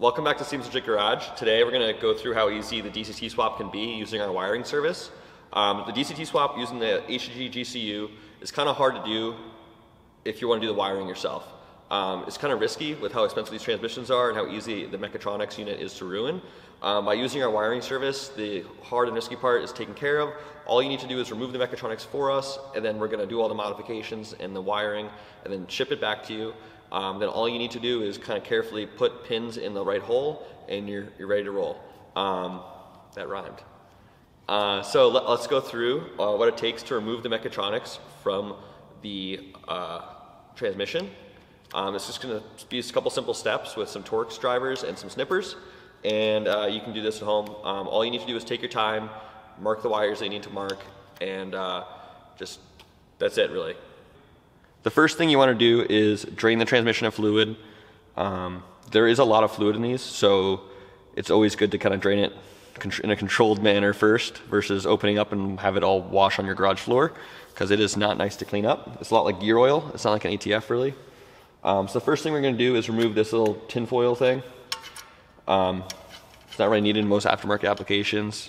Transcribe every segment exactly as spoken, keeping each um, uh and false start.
Welcome back to Seems Legit Garage. Today we're going to go through how easy the D C T swap can be using our wiring service. Um, the D C T swap using the H G G C U is kind of hard to do if you want to do the wiring yourself. Um, it's kind of risky with how expensive these transmissions are and how easy the mechatronics unit is to ruin. Um, by using our wiring service, the hard and risky part is taken care of. All you need to do is remove the mechatronics for us, and then we're going to do all the modifications and the wiring and then ship it back to you. Um, then all you need to do is kind of carefully put pins in the right hole and you're, you're ready to roll. Um, that rhymed. Uh, so let, let's go through uh, what it takes to remove the mechatronics from the uh, transmission. Um, it's just going to be a couple simple steps with some Torx drivers and some snippers, and uh, you can do this at home. Um, all you need to do is take your time, mark the wires that you need to mark, and uh, just that's it really. The first thing you want to do is drain the transmission of fluid. Um, there is a lot of fluid in these, so it's always good to kind of drain it in a controlled manner first versus opening up and have it all wash on your garage floor, because it is not nice to clean up. It's a lot like gear oil. It's not like an A T F really. Um, so the first thing we're going to do is remove this little tinfoil thing. Um, it's not really needed in most aftermarket applications,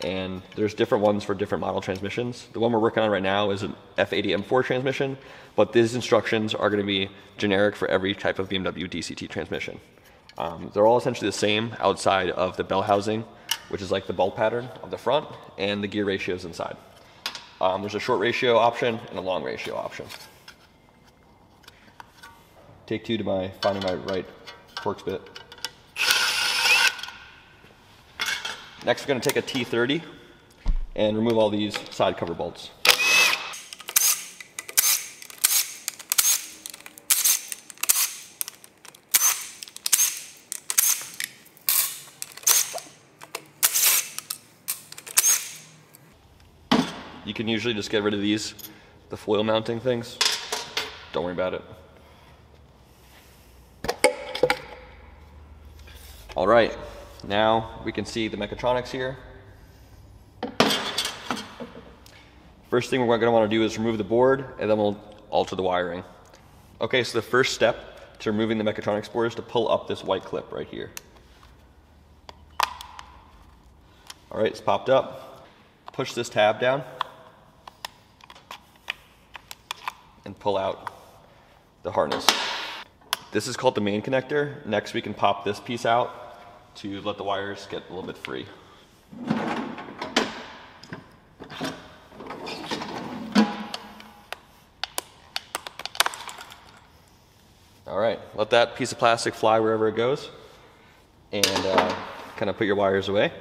and there's different ones for different model transmissions. The one we're working on right now is an F eighty M four transmission, but these instructions are going to be generic for every type of B M W D C T transmission. Um, they're all essentially the same outside of the bell housing, which is like the bolt pattern of the front, and the gear ratios inside. Um, there's a short ratio option and a long ratio option. Take two to my finding my right Torx bit. Next, we're going to take a T thirty and remove all these side cover bolts. You can usually just get rid of these, the foil mounting things. Don't worry about it. All right, now we can see the mechatronics here. First thing we're going to want to do is remove the board, and then we'll alter the wiring. Okay, so the first step to removing the mechatronics board is to pull up this white clip right here. All right, it's popped up. Push this tab down and pull out the harness. This is called the main connector. Next, we can pop this piece out to let the wires get a little bit free. All right, let that piece of plastic fly wherever it goes, and uh, kind of put your wires away.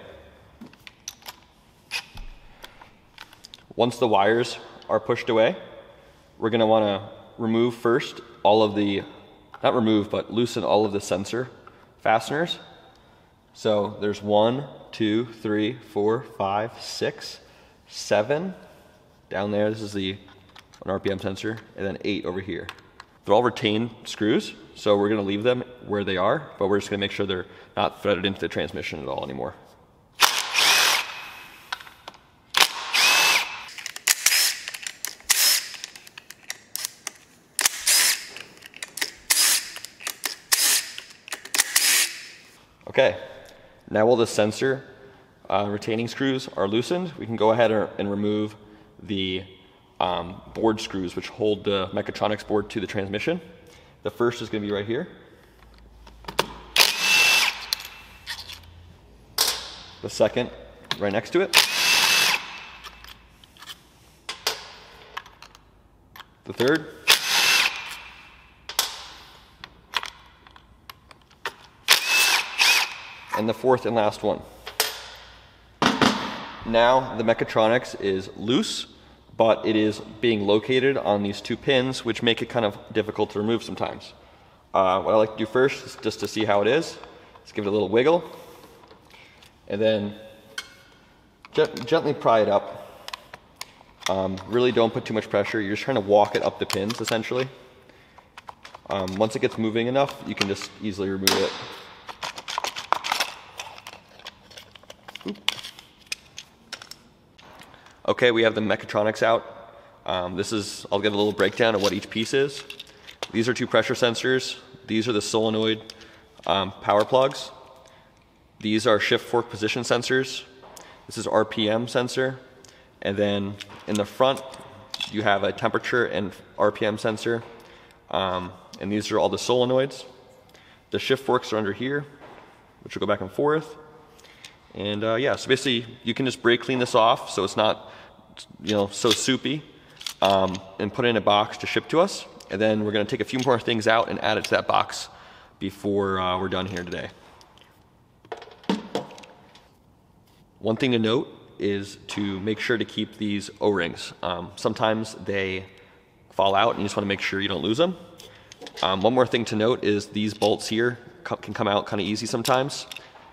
Once the wires are pushed away, we're gonna wanna remove first all of the not remove, but loosen all of the sensor fasteners. So there's one, two, three, four, five, six, seven. Down there, this is the an R P M sensor, and then eight over here. They're all retained screws, so we're gonna leave them where they are, but we're just gonna make sure they're not threaded into the transmission at all anymore. Okay, now while the sensor uh, retaining screws are loosened, we can go ahead and remove the um, board screws which hold the mechatronics board to the transmission. The first is going to be right here. The second, right next to it. The third. And the fourth and last one. Now the mechatronics is loose, but it is being located on these two pins, which make it kind of difficult to remove sometimes. Uh, what I like to do first, is just to see how it is, let's give it a little wiggle, and then ge- gently pry it up. Um, really don't put too much pressure, you're just trying to walk it up the pins essentially. Um, once it gets moving enough, you can just easily remove it. Okay, we have the mechatronics out. Um, this is, I'll give a little breakdown of what each piece is. These are two pressure sensors. These are the solenoid Um, power plugs. These are shift fork position sensors. This is R P M sensor. And then in the front, you have a temperature and R P M sensor. Um, and these are all the solenoids. The shift forks are under here, which will go back and forth. And uh, yeah, so basically you can just brake clean this off so it's not, you know, so soupy, um, and put it in a box to ship to us. And then we're gonna take a few more things out and add it to that box before uh, we're done here today. One thing to note is to make sure to keep these O-rings. Um, sometimes they fall out and you just wanna make sure you don't lose them. Um, one more thing to note is these bolts here co- can come out kinda easy sometimes.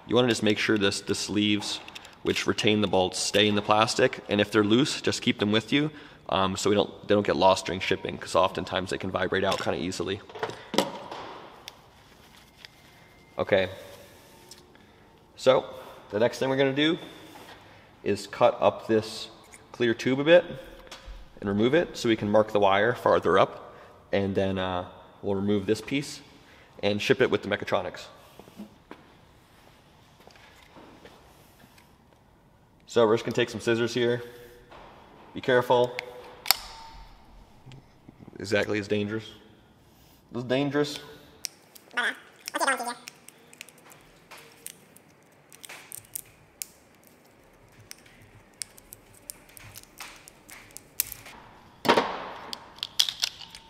You wanna just make sure this, the sleeves which retain the bolts stay in the plastic, and if they're loose, just keep them with you um, so we don't, they don't get lost during shipping, because oftentimes they can vibrate out kinda easily. Okay, so the next thing we're gonna do is cut up this clear tube a bit and remove it so we can mark the wire farther up, and then uh, we'll remove this piece and ship it with the mechatronics. So we're just gonna take some scissors here. Be careful. Exactly, it's dangerous. This is dangerous.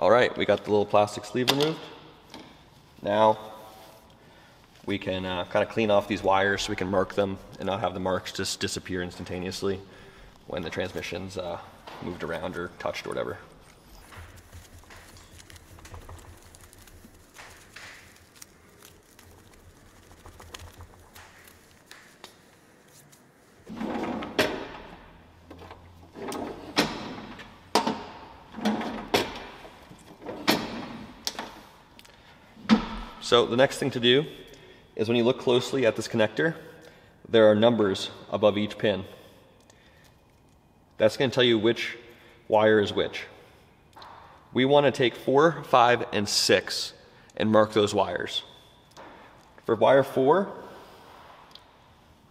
All right, we got the little plastic sleeve removed. Now we can uh, kind of clean off these wires so we can mark them and not have the marks just disappear instantaneously when the transmission's uh, moved around or touched or whatever. So the next thing to do is when you look closely at this connector, there are numbers above each pin. That's going to tell you which wire is which. We want to take four, five, and six and mark those wires. For wire four,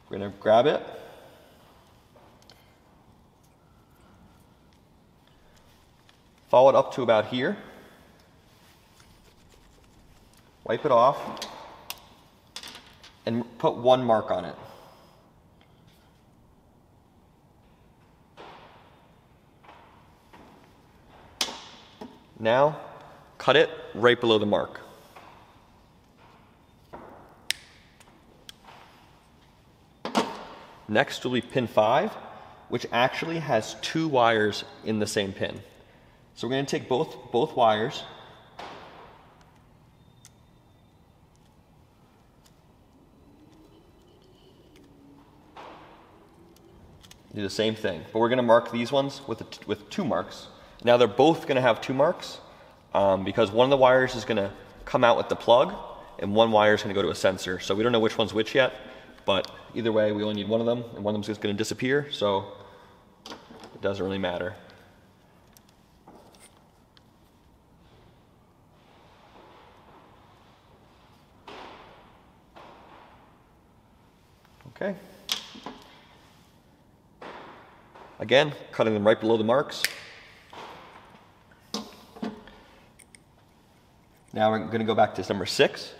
we're going to grab it. Follow it up to about here. Wipe it off and put one mark on it. Now, cut it right below the mark. Next will be pin five, which actually has two wires in the same pin. So we're going to take both, both wires, do the same thing, but we're going to mark these ones with, a t with two marks. Now they're both going to have two marks um, because one of the wires is going to come out with the plug and one wire is going to go to a sensor. So we don't know which one's which yet, but either way we only need one of them, and one of them's just going to disappear, so it doesn't really matter. Okay. Again, cutting them right below the marks. Now we're going to go back to number six.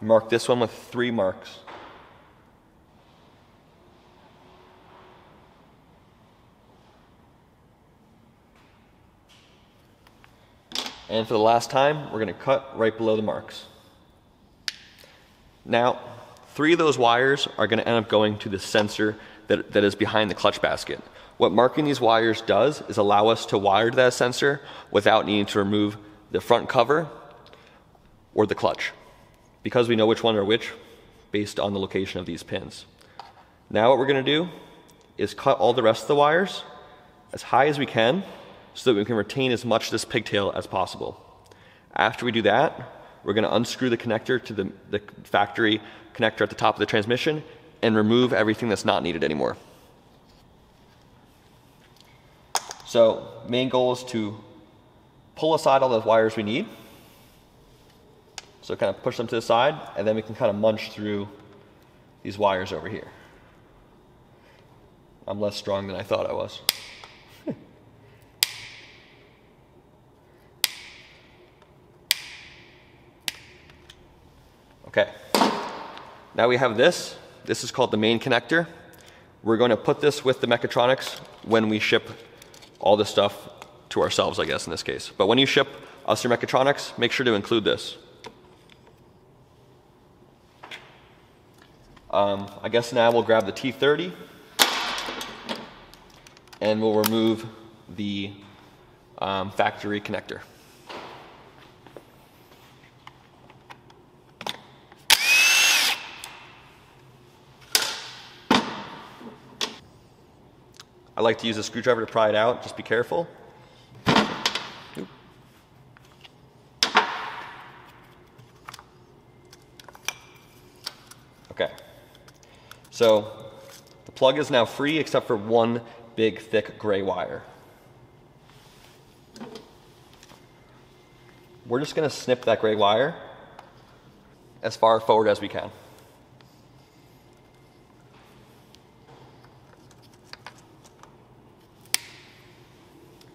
And mark this one with three marks. And for the last time, we're going to cut right below the marks. Now, three of those wires are going to end up going to the sensor that, that is behind the clutch basket. What marking these wires does is allow us to wire to that sensor without needing to remove the front cover or the clutch, because we know which one are which based on the location of these pins. Now what we're going to do is cut all the rest of the wires as high as we can, so that we can retain as much of this pigtail as possible. After we do that, we're going to unscrew the connector to the, the factory connector at the top of the transmission and remove everything that's not needed anymore. So main goal is to pull aside all those wires we need. So kind of push them to the side, and then we can kind of munch through these wires over here. I'm less strong than I thought I was. Okay, now we have this. This is called the main connector. We're going to put this with the mechatronics when we ship all this stuff to ourselves, I guess, in this case. But when you ship us your mechatronics, make sure to include this. Um, I guess now we'll grab the T thirty and we'll remove the um, factory connector. I like to use a screwdriver to pry it out, just be careful. Oop. Okay, so the plug is now free except for one big thick gray wire. We're just going to snip that gray wire as far forward as we can.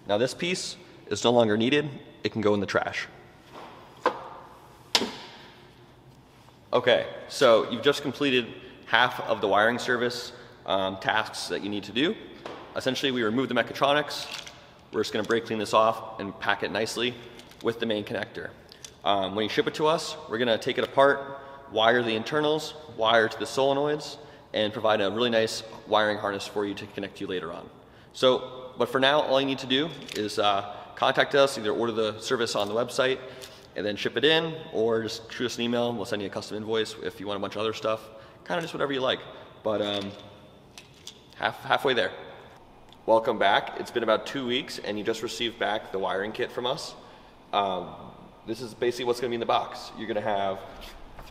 Now this piece is no longer needed. It can go in the trash. Okay, so you've just completed half of the wiring service um, tasks that you need to do. Essentially, we removed the mechatronics. We're just gonna brake clean this off and pack it nicely with the main connector. Um, when you ship it to us, we're gonna take it apart, wire the internals, wire to the solenoids, and provide a really nice wiring harness for you to connect to you later on. So, but for now, all you need to do is uh, contact us, either order the service on the website and then ship it in, or just shoot us an email and we'll send you a custom invoice if you want a bunch of other stuff. Kind of just whatever you like, but um, half, halfway there. Welcome back. It's been about two weeks and you just received back the wiring kit from us. Um, this is basically what's going to be in the box. You're going to have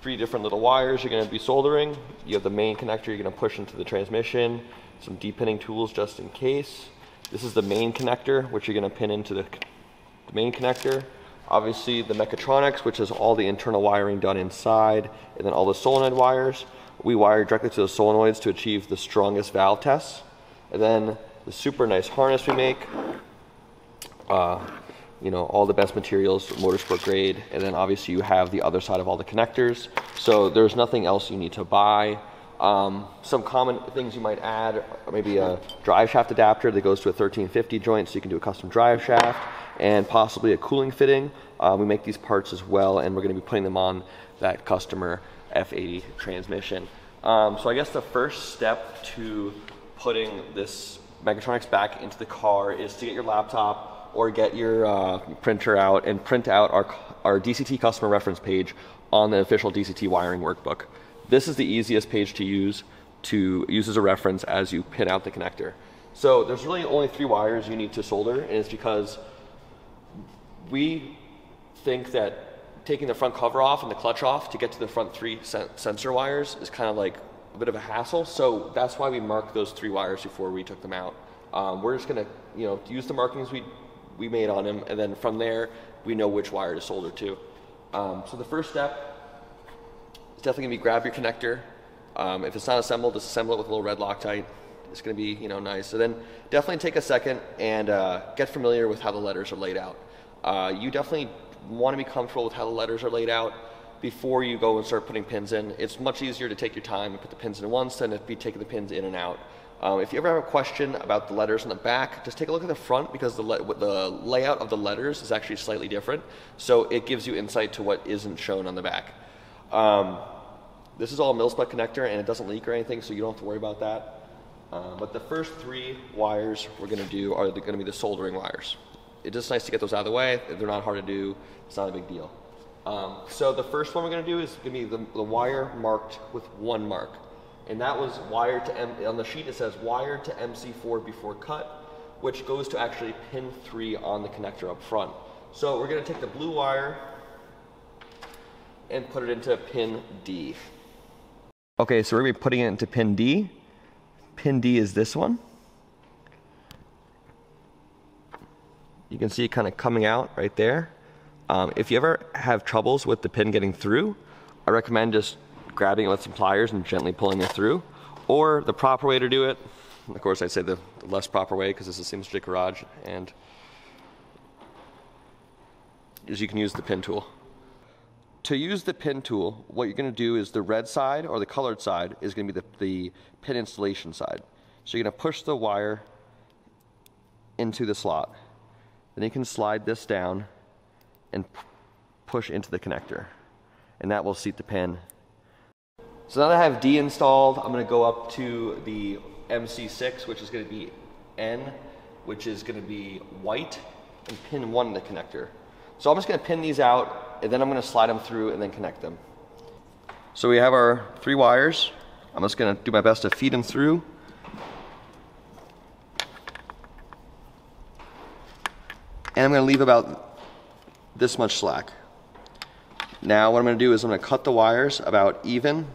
three different little wires you're going to be soldering. You have the main connector you're going to push into the transmission, some de-pinning tools just in case. This is the main connector, which you're going to pin into the, the main connector. Obviously the mechatronics, which is all the internal wiring done inside, and then all the solenoid wires. We wire directly to the solenoids to achieve the strongest valve tests. And then the super nice harness we make, uh, you know, all the best materials, motorsport grade. And then obviously you have the other side of all the connectors. So there's nothing else you need to buy. Um, some common things you might add, maybe a drive shaft adapter that goes to a thirteen fifty joint so you can do a custom drive shaft, and possibly a cooling fitting. Uh, we make these parts as well, and we're going to be putting them on that customer F eighty transmission. Um, so I guess the first step to putting this mechatronics back into the car is to get your laptop or get your uh, printer out and print out our, our D C T customer reference page on the official D C T wiring workbook. This is the easiest page to use to use as a reference as you pin out the connector. So there's really only three wires you need to solder, and it's because we think that taking the front cover off and the clutch off to get to the front three sen sensor wires is kind of like a bit of a hassle. So that's why we marked those three wires before we took them out. Um, we're just gonna, you know, use the markings we, we made on them, and then from there, we know which wire to solder to. Um, so the first step, it's definitely gonna be grab your connector. Um, if it's not assembled, disassemble it with a little red Loctite. It's gonna be, you know, nice. So then definitely take a second and uh, get familiar with how the letters are laid out. Uh, you definitely wanna be comfortable with how the letters are laid out before you go and start putting pins in. It's much easier to take your time and put the pins in once than to be taking the pins in and out. Um, if you ever have a question about the letters on the back, just take a look at the front, because the, le the layout of the letters is actually slightly different. So it gives you insight to what isn't shown on the back. Um, this is all mil-spec connector and it doesn't leak or anything, so you don't have to worry about that. Uh, but the first three wires we're going to do are going to be the soldering wires. It's just nice to get those out of the way. They're not hard to do. It's not a big deal. Um, so the first one we're going to do is going to be the, the wire marked with one mark. And that was wired to, M on the sheet it says wired to M C four before cut, which goes to actually pin three on the connector up front. So we're going to take the blue wire and put it into pin D. Okay, so we're gonna be putting it into pin D. Pin D is this one. You can see it kind of coming out right there. Um, if you ever have troubles with the pin getting through, I recommend just grabbing it with some pliers and gently pulling it through. Or the proper way to do it, of course I'd say the, the less proper way, because this is Seems Legit Garage, and is you can use the pin tool. To use the pin tool, what you're gonna do is the red side or the colored side is gonna be the, the pin installation side. So you're gonna push the wire into the slot. Then you can slide this down and push into the connector, and that will seat the pin. So now that I have D installed, I'm gonna go up to the M C six, which is gonna be N, which is gonna be white, and pin one in the connector. So I'm just gonna pin these out, and then I'm gonna slide them through and then connect them. So we have our three wires. I'm just gonna do my best to feed them through. And I'm gonna leave about this much slack. Now what I'm gonna do is I'm gonna cut the wires about even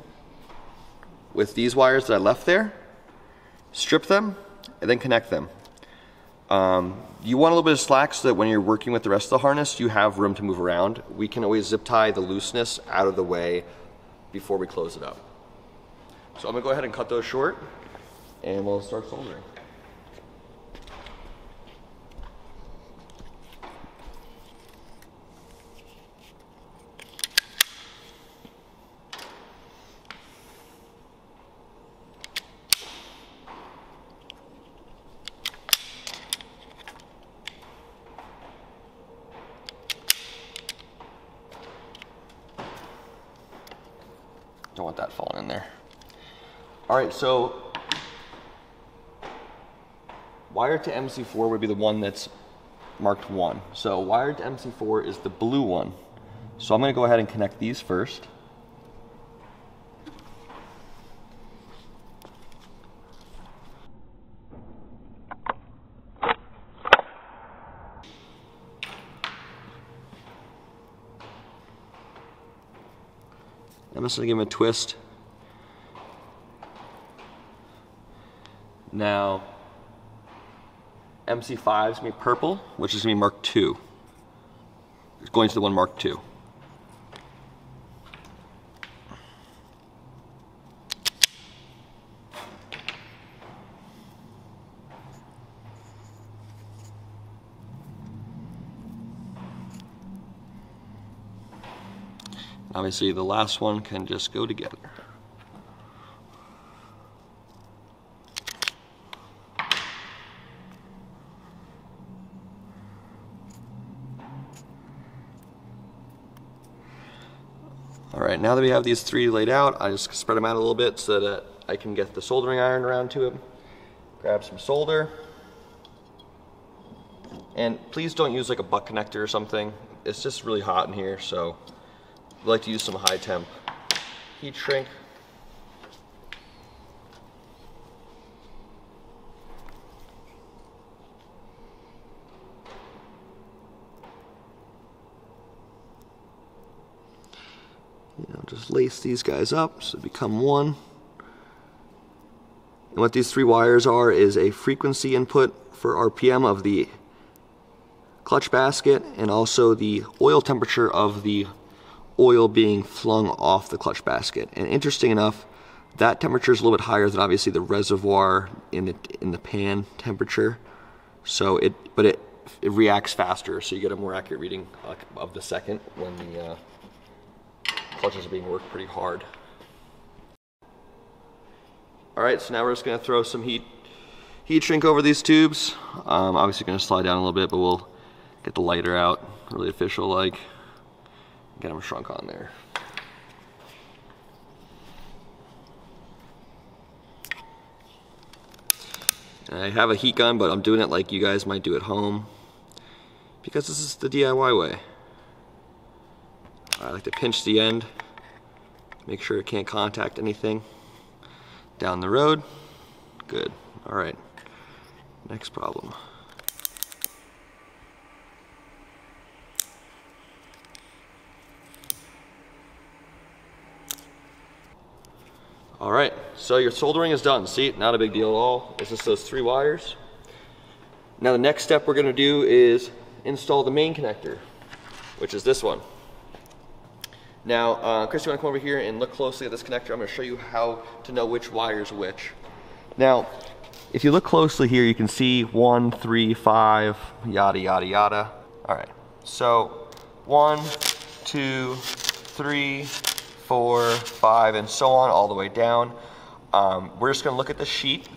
with these wires that I left there, strip them, and then connect them. Um, you want a little bit of slack so that when you're working with the rest of the harness, you have room to move around. We can always zip tie the looseness out of the way before we close it up. So I'm gonna go ahead and cut those short, and we'll start soldering. Don't want that falling in there. All right, so wire to M C four would be the one that's marked one. So wire to M C four is the blue one. So I'm gonna go ahead and connect these first. I'm just gonna give him a twist. Now, M C five is gonna be purple, which is gonna be Mark two. It's going to the one Mark two. Obviously, the last one can just go together. All right, now that we have these three laid out, I just spread them out a little bit so that I can get the soldering iron around to them. Grab some solder. And please don't use like a butt connector or something. It's just really hot in here, so I like to use some high temp heat shrink. You know, just lace these guys up so they become one. And what these three wires are is a frequency input for R P M of the clutch basket, and also the oil temperature of the oil being flung off the clutch basket. And interesting enough, that temperature is a little bit higher than obviously the reservoir in the in the pan temperature. So it, but it, it reacts faster, so you get a more accurate reading of the second when the uh, clutches are being worked pretty hard. All right, so now we're just gonna throw some heat heat shrink over these tubes. Um, obviously gonna slide down a little bit, but we'll get the lighter out, really official like. Get them shrunk on there. I have a heat gun, but I'm doing it like you guys might do at home, because this is the D I Y way. I like to pinch the end, make sure it can't contact anything down the road. Good. All right. Next problem. All right, so your soldering is done. See, not a big deal at all. It's just those three wires. Now the next step we're gonna do is install the main connector, which is this one. Now, uh, Chris, you want to come over here and look closely at this connector? I'm going to show you how to know which wire's which. Now, if you look closely here, you can see one, three, five, yada, yada, yada. All right, so one, two, three, four, five, and so on, all the way down. Um, we're just going to look at the sheet,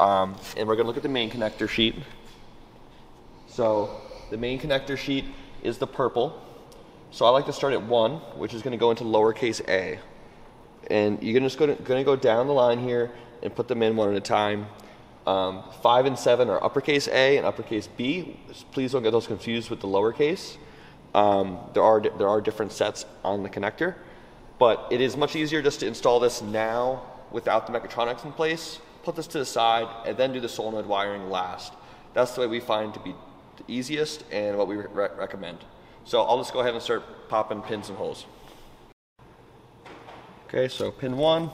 um, and we're going to look at the main connector sheet. So the main connector sheet is the purple. So I like to start at one, which is going to go into lowercase a. And you're just going to, going to go down the line here and put them in one at a time. Um, five and seven are uppercase A and uppercase B. Please don't get those confused with the lowercase. Um, there are there are different sets on the connector, but it is much easier just to install this now without the mechatronics in place. Put this to the side and then do the solenoid wiring last. That's the way we find to be the easiest and what we re recommend. So I'll just go ahead and start popping pins and holes. Okay, so pin one,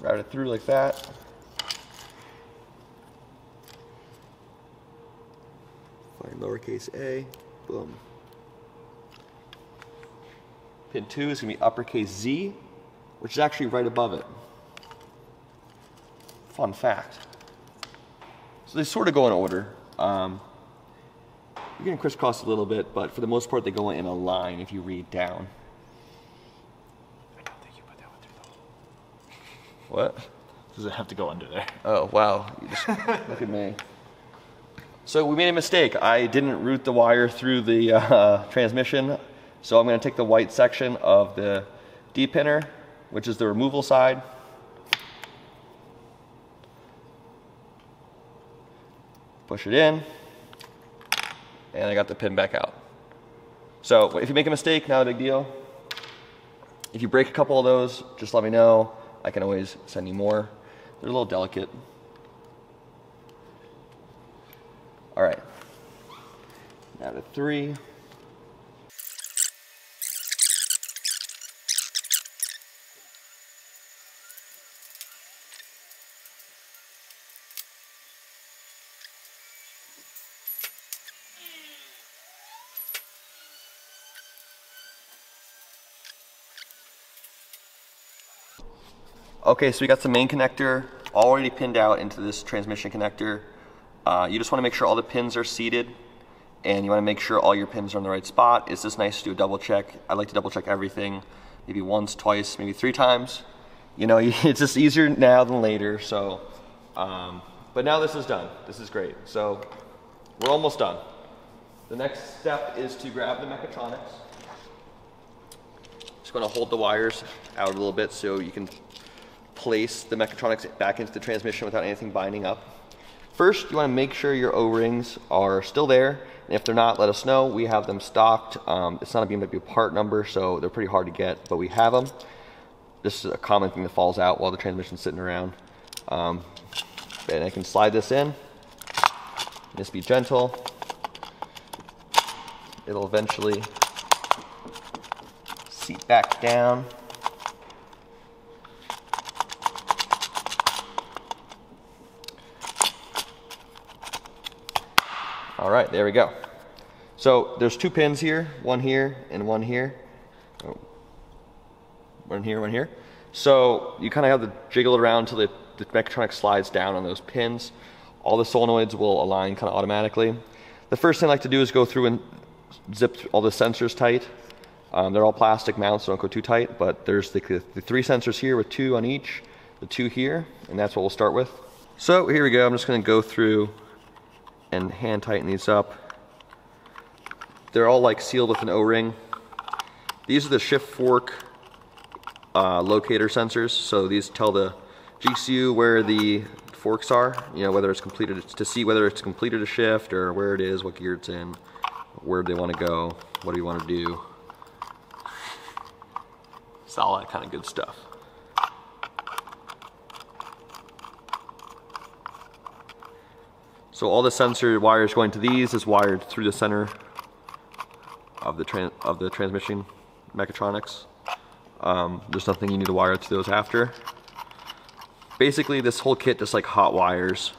route it through like that. Find lowercase a, boom. Pin two is gonna be uppercase Z, which is actually right above it. Fun fact. So they sort of go in order. Um, You can crisscross a little bit, but for the most part, they go in a line if you read down. I don't think you put that one through the hole. What? Does it have to go under there? Oh, wow. You just, look at me. So we made a mistake. I didn't route the wire through the uh, transmission, so I'm going to take the white section of the D-pinner, which is the removal side. Push it in. And I got the pin back out. So if you make a mistake, not a big deal. If you break a couple of those, just let me know. I can always send you more. They're a little delicate. All right, now to three. Okay, so we got the main connector already pinned out into this transmission connector. Uh, you just want to make sure all the pins are seated, and you want to make sure all your pins are in the right spot. It's just nice to do a double check. I like to double check everything, maybe once, twice, maybe three times. You know, it's just easier now than later. So, um, but now this is done. This is great. So we're almost done. The next step is to grab the mechatronics. Just going to hold the wires out a little bit so you can place the mechatronics back into the transmission without anything binding up. First, you want to make sure your O-rings are still there. And if they're not, let us know. We have them stocked. Um, it's not a B M W part number, so they're pretty hard to get, but we have them. This is a common thing that falls out while the transmission's sitting around. Um, and I can slide this in. Just be gentle. It'll eventually seat back down. All right, there we go. So there's two pins here, one here and one here. Oh, one here, one here. So you kind of have to jiggle it around until the, the mechatronic slides down on those pins. All the solenoids will align kind of automatically. The first thing I like to do is go through and zip all the sensors tight. Um, they're all plastic mounts, so don't go too tight, but there's the, the three sensors here with two on each, the two here, and that's what we'll start with. So here we go, I'm just gonna go through and hand tighten these up. They're all like sealed with an O-ring. These are the shift fork uh, locator sensors. So these tell the G C U where the forks are, you know, whether it's completed, to see whether it's completed a shift or where it is, what gear it's in, where do they want to go, what do you want to do. It's all that kind of good stuff. So all the sensor wires going to these is wired through the center of the tran of the transmission mechatronics. Um, there's nothing you need to wire to those after. Basically, this whole kit just like hot wires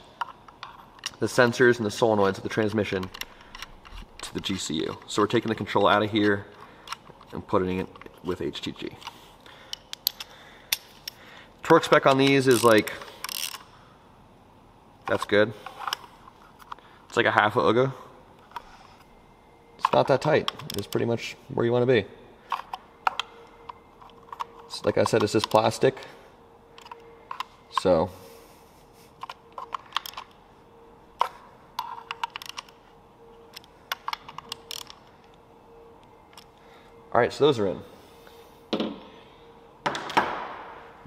the sensors and the solenoids of the transmission to the G C U. So we're taking the control out of here and putting it with H T G. Torque spec on these is like, that's good. It's like a half a Uga. It's not that tight. It's pretty much where you want to be. It's, like I said, it's just plastic. So alright, so those are in.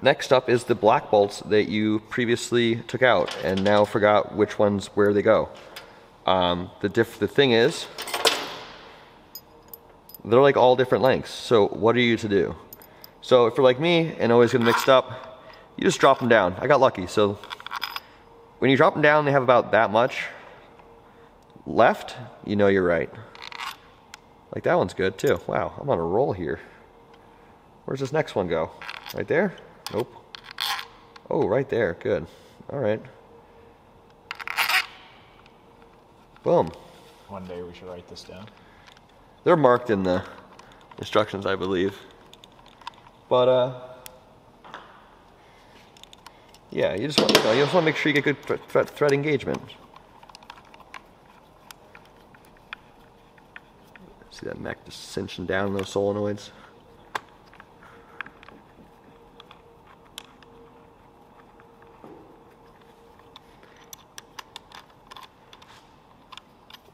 Next up is the black bolts that you previously took out and now forgot which ones, where they go. Um, the, diff the thing is, they're like all different lengths, so what are you to do? So if you're like me and always get mixed up, you just drop them down. I got lucky, so when you drop them down, they have about that much left, you know you're right. Like that one's good too. Wow, I'm on a roll here. Where's this next one go? Right there? Nope. Oh, right there. Good. All right. Boom. One day we should write this down. They're marked in the instructions, I believe. But uh, yeah, you just want, you know, you just want to make sure you get good thread, thread engagement. See that mech just cinching down those solenoids.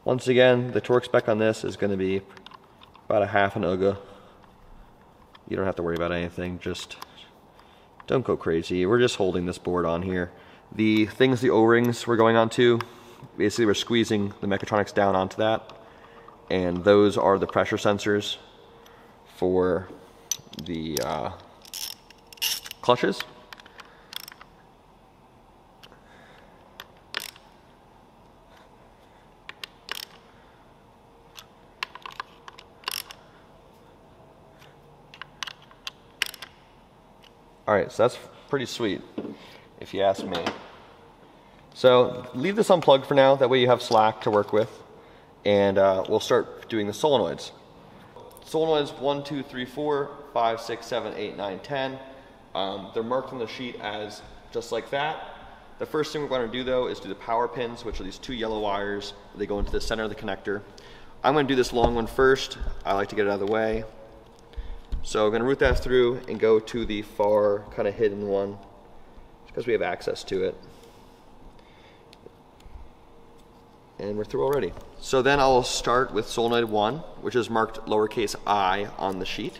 Once again, the torque spec on this is going to be about a half an Uga. You don't have to worry about anything, just don't go crazy. We're just holding this board on here. The things, the O-rings we're going onto, basically we're squeezing the mechatronics down onto that. And those are the pressure sensors for the uh, clutches. All right, so that's pretty sweet, if you ask me. So leave this unplugged for now, that way you have slack to work with. And uh, we'll start doing the solenoids. Solenoids one, two, three, four, five, six, seven, eight, nine, ten. Um, they're marked on the sheet as just like that. The first thing we're going to do though is do the power pins, which are these two yellow wires. They go into the center of the connector. I'm going to do this long one first. I like to get it out of the way. So I'm going to route that through and go to the far kind of hidden one because we have access to it. And we're through already. So then I'll start with solenoid one, which is marked lowercase I on the sheet.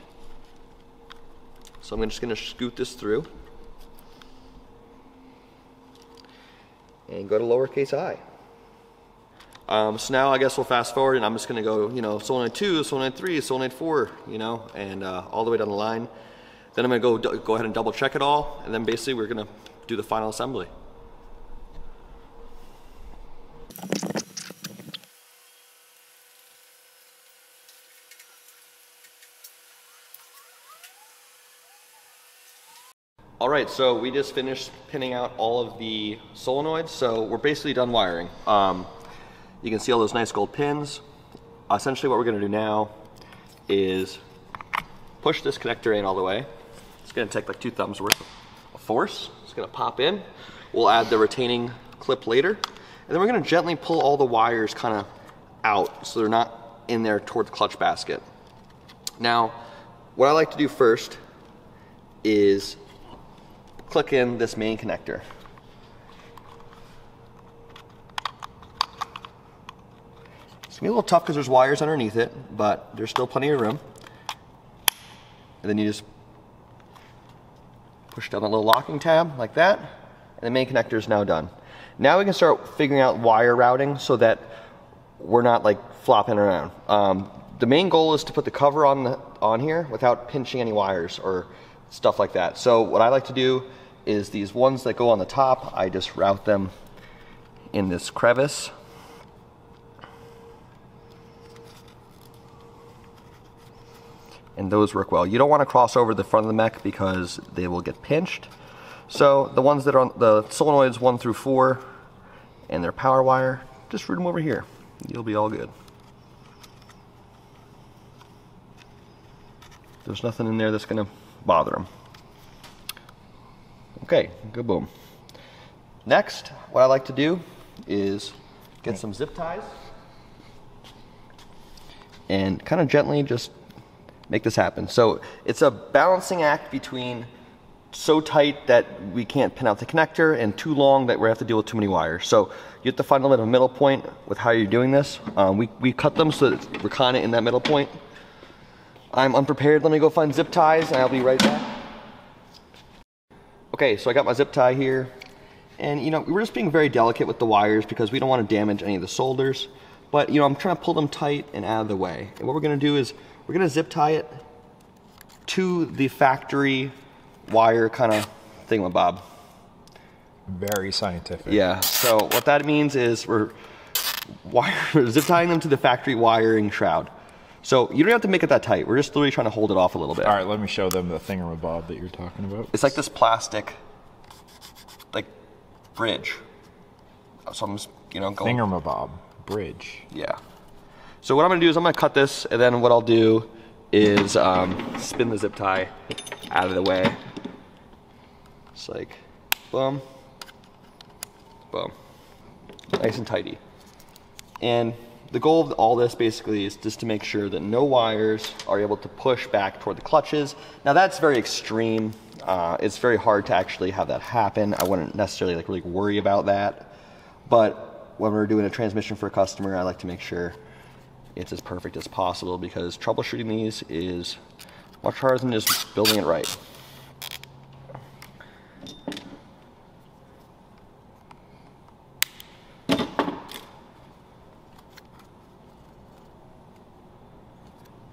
So I'm just gonna scoot this through and go to lowercase I. Um, so now I guess we'll fast forward and I'm just gonna go, you know, solenoid two, solenoid three, solenoid four, you know, and uh, all the way down the line. Then I'm gonna go, go ahead and double check it all. And then basically we're gonna do the final assembly. All right, so we just finished pinning out all of the solenoids, so we're basically done wiring. Um, you can see all those nice gold pins. Essentially what we're gonna do now is push this connector in all the way. It's gonna take like two thumbs worth of force. It's gonna pop in. We'll add the retaining clip later. And then we're gonna gently pull all the wires kind of out so they're not in there toward the clutch basket. Now, what I like to do first is click in this main connector. It's gonna be a little tough because there's wires underneath it, but there's still plenty of room. And then you just push down the little locking tab like that, and the main connector is now done. Now we can start figuring out wire routing so that we're not like flopping around. Um, the main goal is to put the cover on the, on here without pinching any wires or stuff like that. So what I like to do is these ones that go on the top, I just route them in this crevice. And those work well. You don't want to cross over the front of the mech because they will get pinched. So the ones that are on the solenoids one through four and their power wire, just root them over here. You'll be all good. There's nothing in there that's going to bother them. Okay, go boom. Next, what I like to do is get some zip ties and kind of gently just make this happen. So it's a balancing act between so tight that we can't pin out the connector and too long that we have to deal with too many wires. So you have to find a little middle point with how you're doing this. Um, we, we cut them so that we're kind of in that middle point. I'm unprepared. Let me go find zip ties and I'll be right back. Okay, so I got my zip tie here. And you know, we're just being very delicate with the wires because we don't want to damage any of the solders. But you know, I'm trying to pull them tight and out of the way. And what we're going to do is we're going to zip tie it to the factory wire kind of thingamabob. Very scientific. Yeah, so what that means is we're, wire, we're zip tying them to the factory wiring shroud. So you don't have to make it that tight. We're just literally trying to hold it off a little bit. All right, let me show them the thingamabob that you're talking about. It's like this plastic, like, bridge. So I'm just, you know, going. Thingamabob bridge. Yeah. So what I'm gonna do is I'm gonna cut this, and then what I'll do is um, spin the zip tie out of the way. It's like, boom, boom. Nice and tidy. And the goal of all this basically is just to make sure that no wires are able to push back toward the clutches. Now that's very extreme. Uh, it's very hard to actually have that happen. I wouldn't necessarily like really worry about that. But when we're doing a transmission for a customer, I like to make sure it's as perfect as possible because troubleshooting these is much harder than just building it right.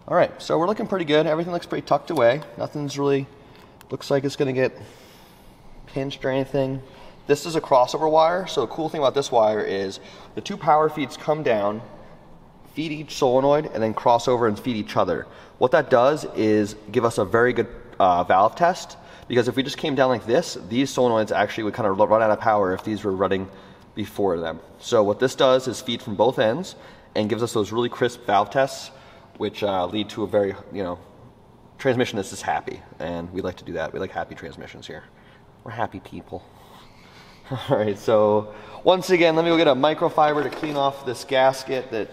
All right, so we're looking pretty good. Everything looks pretty tucked away. Nothing's really, looks like it's gonna get pinched or anything. This is a crossover wire, so the cool thing about this wire is the two power feeds come down, feed each solenoid, and then cross over and feed each other. What that does is give us a very good uh, valve test, because if we just came down like this, these solenoids actually would kind of run out of power if these were running before them. So what this does is feed from both ends and gives us those really crisp valve tests which uh, lead to a very, you know, transmission that's just happy. And we like to do that. We like happy transmissions here. We're happy people. All right, so once again, let me go get a microfiber to clean off this gasket that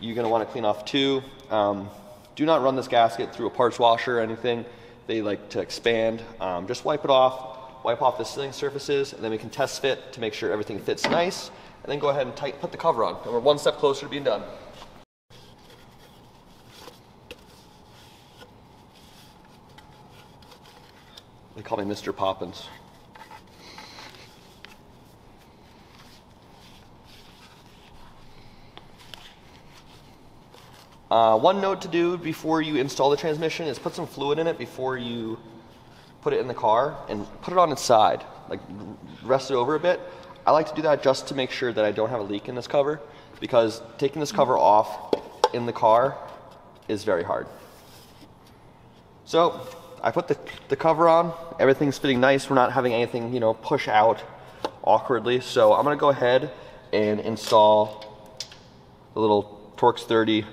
you're gonna wanna clean off too. Um, do not run this gasket through a parts washer or anything. They like to expand. Um, just wipe it off, wipe off the sealing surfaces, and then we can test fit to make sure everything fits nice. And then go ahead and tight, put the cover on. And we're one step closer to being done. They call me Mister Poppins. Uh, one note to do before you install the transmission is put some fluid in it before you put it in the car and put it on its side, like rest it over a bit. I like to do that just to make sure that I don't have a leak in this cover because taking this cover off in the car is very hard. So, I put the, the cover on, everything's fitting nice, we're not having anything, you know, push out awkwardly. So I'm gonna go ahead and install the little Torx thirty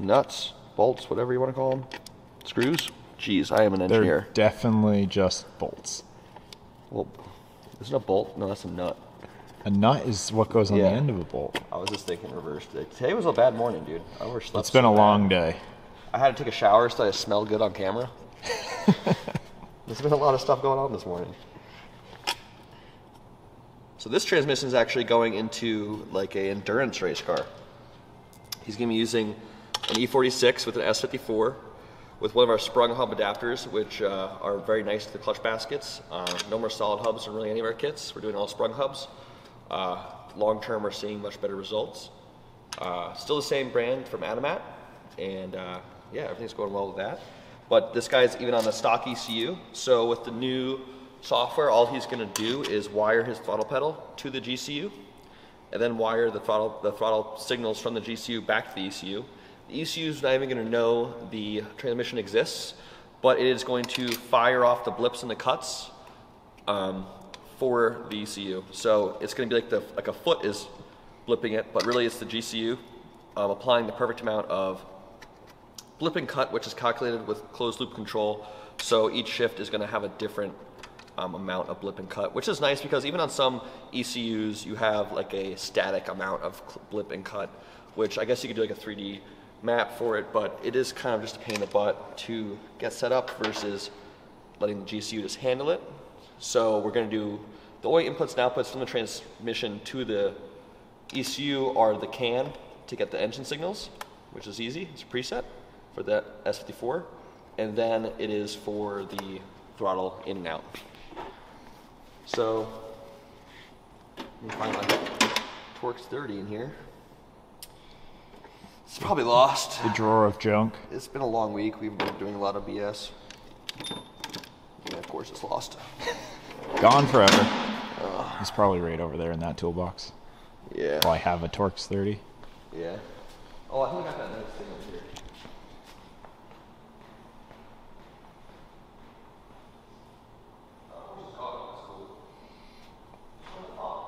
nuts, bolts, whatever you wanna call them. Screws? Jeez, I am an engineer. They're definitely just bolts. Well, isn't a bolt? No, that's a nut. A nut is what goes on yeah. the end of a bolt. I was just thinking reverse today. Today was a bad morning, dude. I overslept. It's been so a bad. long day. I had to take a shower so I smelled good on camera. There's been a lot of stuff going on this morning. So this transmission is actually going into like an endurance race car. He's gonna be using an E forty-six with an S fifty-four with one of our sprung hub adapters, which uh, are very nice to the clutch baskets. Uh, no more solid hubs in really any of our kits. We're doing all sprung hubs. Uh, long term, we're seeing much better results. Uh, still the same brand from Adamat. And uh, yeah, everything's going well with that. But this guy's even on the stock E C U. So with the new software, all he's gonna do is wire his throttle pedal to the G C U and then wire the throttle, the throttle signals from the G C U back to the E C U. The E C U's not even gonna know the transmission exists, but it is going to fire off the blips and the cuts um, for the E C U. So it's going to be like the like a foot is blipping it, but really it's the G C U um, applying the perfect amount of blip and cut, which is calculated with closed loop control. So each shift is going to have a different um, amount of blip and cut, which is nice because even on some E C Us you have like a static amount of blip and cut, which I guess you could do like a three D map for it, but it is kind of just a pain in the butt to get set up versus letting the G C U just handle it. So we're going to do the only inputs and outputs from the transmission to the E C U are the C A N to get the engine signals, which is easy. It's a preset for the S fifty-four, and then it is for the throttle in and out. So let me find my Torx thirty in here. It's probably lost. The drawer of junk. It's been a long week. We've been doing a lot of B S. And of course, it's lost. Gone forever. Uh, it's probably right over there in that toolbox. Yeah. Oh, I have a Torx thirty. Yeah. Oh, I think I got that nice thing over here.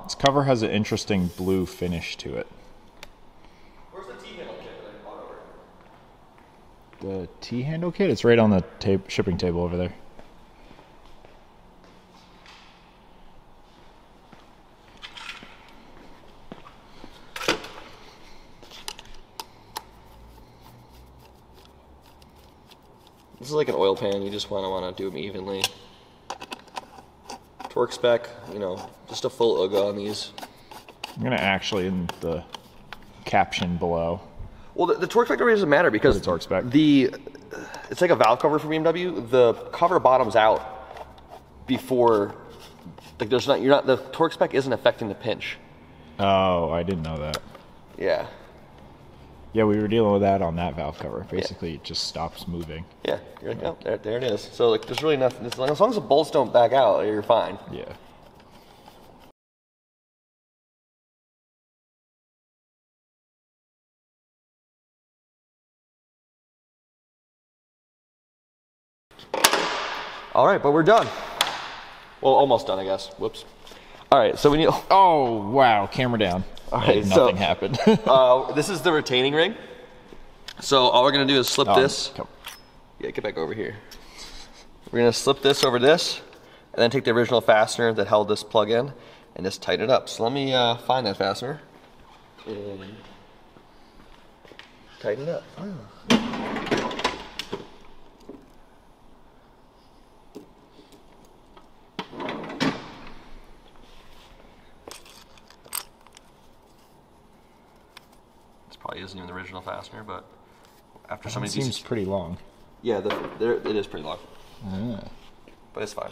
This cover has an interesting blue finish to it. Where's the T-handle kit that I bought over? The T-handle kit? It's right on the ta shipping table over there. This is like an oil pan. You just want to want to do them evenly. Torx spec, you know, just a full U G A on these. I'm gonna actually in the caption below. Well, the, the Torx spec doesn't matter because the Torx spec, the it's like a valve cover for B M W. The cover bottoms out before, like there's not you're not the Torx spec isn't affecting the pinch. Oh, I didn't know that. Yeah. Yeah, we were dealing with that on that valve cover. Basically, yeah. It just stops moving. Yeah, you're like, oh, there, there it is. So like, there's really nothing. As long as the bolts don't back out, you're fine. Yeah. All right, but we're done. Well, almost done, I guess. Whoops. All right, so we need. Oh wow! Camera down. All right, nothing so, happened. uh, this is the retaining ring. So all we're gonna do is slip um, this. Come. Yeah, get back over here. We're gonna slip this over this, and then take the original fastener that held this plug in, and just tighten it up. So let me uh, find that fastener. And tighten it up. Oh. Probably isn't even the original fastener, but after somebody seems these, pretty long. Yeah, the, there, it is pretty long, yeah. But it's fine.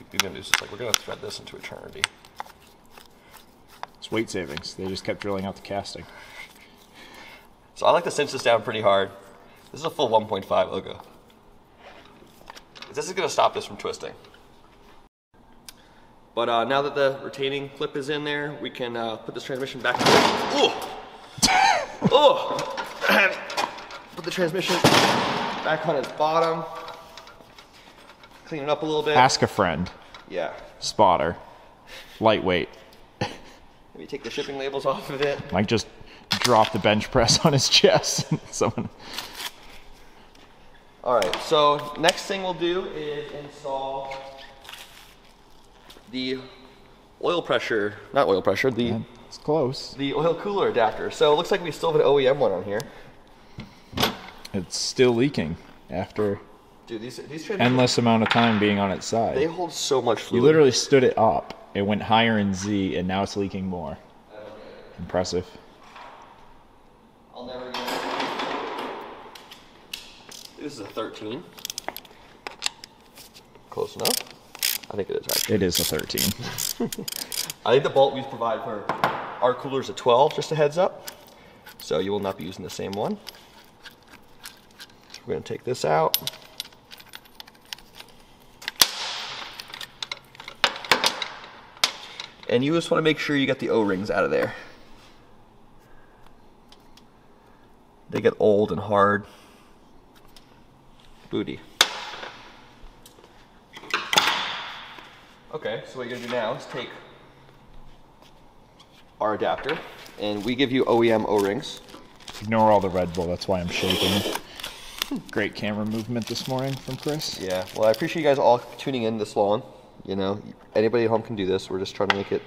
We're gonna do is like we're gonna thread this into eternity. It's weight savings. They just kept drilling out the casting. So I like to cinch this down pretty hard. This is a full one point five logo. This is gonna stop this from twisting. But uh, now that the retaining clip is in there, we can uh, put this transmission back. Oh, oh! Put the transmission back on its bottom. Clean it up a little bit. Ask a friend. Yeah. Spotter. Lightweight. Maybe take the shipping labels off of it. Mike just dropped the bench press on his chest. Someone. All right. So next thing we'll do is install the oil pressure, not oil pressure, the yeah, it's close. The oil cooler adapter. So it looks like we still have an O E M one on here. It's still leaking after Dude, these, these endless amount of time being on its side. They hold so much fluid. You literally stood it up. It went higher in Z, and now it's leaking more. Okay. Impressive. I'll never get it. This is a thirteen. Close enough. I think it is actually. It is a thirteen. I think the bolt we provide for our cooler is a twelve, just a heads up. So you will not be using the same one. So we're going to take this out. And you just want to make sure you get the O-rings out of there. They get old and hard. booty. Okay, so what you're gonna do now is take our adapter, and we give you O E M O-rings. Ignore all the Red Bull, that's why I'm shaking. Great camera movement this morning from Chris. Yeah, well, I appreciate you guys all tuning in this long. You know, anybody at home can do this. We're just trying to make it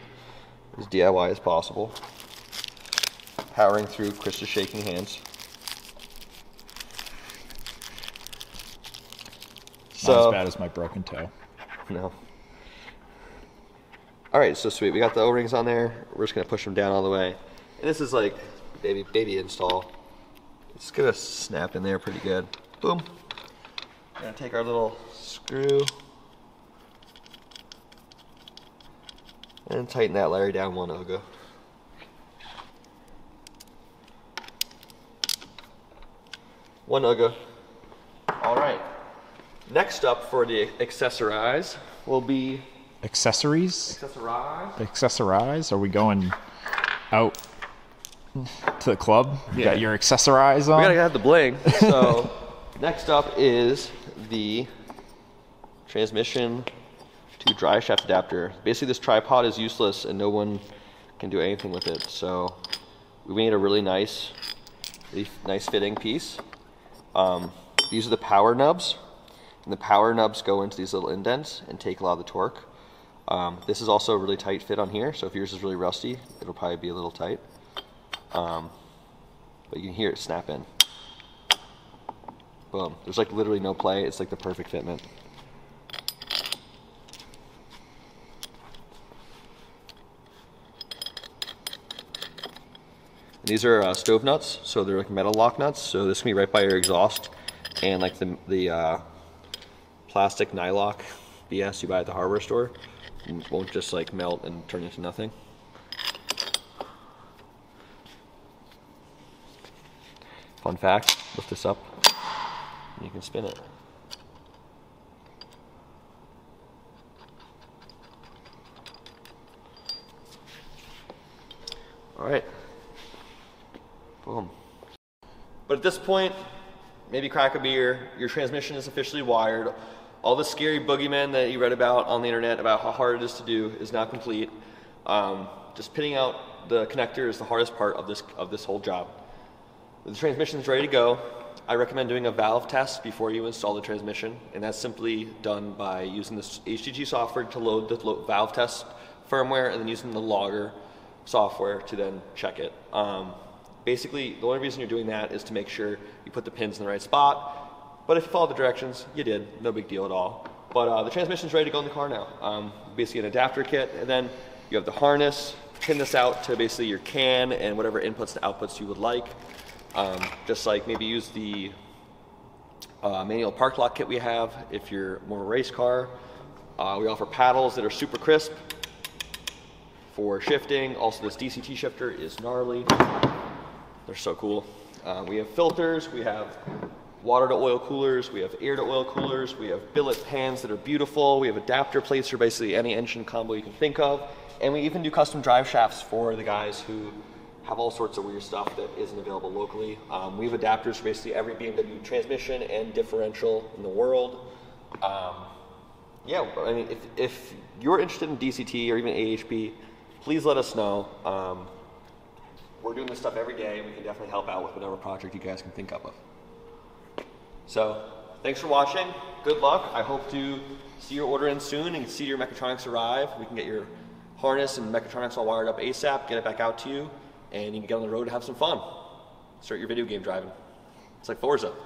as D I Y as possible. Powering through, Chris is shaking hands. Not so, as bad as my broken toe. No. All right, so sweet. We got the O-rings on there. We're just gonna push them down all the way. And this is like baby, baby install. It's gonna snap in there pretty good. Boom. We're gonna take our little screw and tighten that Larry down one ogo. One ogo. All right. Next up for the accessorize will be accessories. Accessorize. Accessorize. Are we going out to the club? You yeah. Got your accessorize on. We gotta have the bling. So next up is the transmission to drive shaft adapter. Basically, this tripod is useless and no one can do anything with it. So we made a really nice, really nice fitting piece. Um, these are the power nubs. And the power nubs go into these little indents and take a lot of the torque. Um, this is also a really tight fit on here, so if yours is really rusty, it'll probably be a little tight. Um, but you can hear it snap in. Boom. There's like literally no play. It's like the perfect fitment. And these are uh, stove nuts, so they're like metal lock nuts. So this can be right by your exhaust and like the the. Uh, plastic nylock B S you buy at the hardware store. It won't just like melt and turn into nothing. Fun fact, lift this up and you can spin it. All right, boom. But at this point, maybe crack a beer, your transmission is officially wired. All the scary boogeymen that you read about on the internet about how hard it is to do is now complete. Um, just pinning out the connector is the hardest part of this of this whole job. The transmission is ready to go. I recommend doing a valve test before you install the transmission, and that's simply done by using the H G G software to load the valve test firmware and then using the logger software to then check it. Um, basically, the only reason you're doing that is to make sure you put the pins in the right spot. But if you follow the directions, you did. No big deal at all. But uh, the transmission's ready to go in the car now. Um, basically an adapter kit, and then you have the harness. Pin this out to basically your C A N and whatever inputs and outputs you would like. Um, just like maybe use the uh, manual park lock kit we have if you're more of a race car. Uh, we offer paddles that are super crisp for shifting. Also, this D C T shifter is gnarly. They're so cool. Uh, we have filters, we have water to oil coolers, we have air to oil coolers, we have billet pans that are beautiful, we have adapter plates for basically any engine combo you can think of, and we even do custom drive shafts for the guys who have all sorts of weird stuff that isn't available locally. Um, we have adapters for basically every B M W transmission and differential in the world. Um, yeah, I mean, if, if you're interested in D C T or even eight H P, please let us know. Um, we're doing this stuff every day, and we can definitely help out with whatever project you guys can think of. So, thanks for watching. Good luck. I hope to see your order in soon and see your mechatronics arrive. We can get your harness and mechatronics all wired up ASAP, get it back out to you, and you can get on the road and have some fun. Start your video game driving. It's like Forza.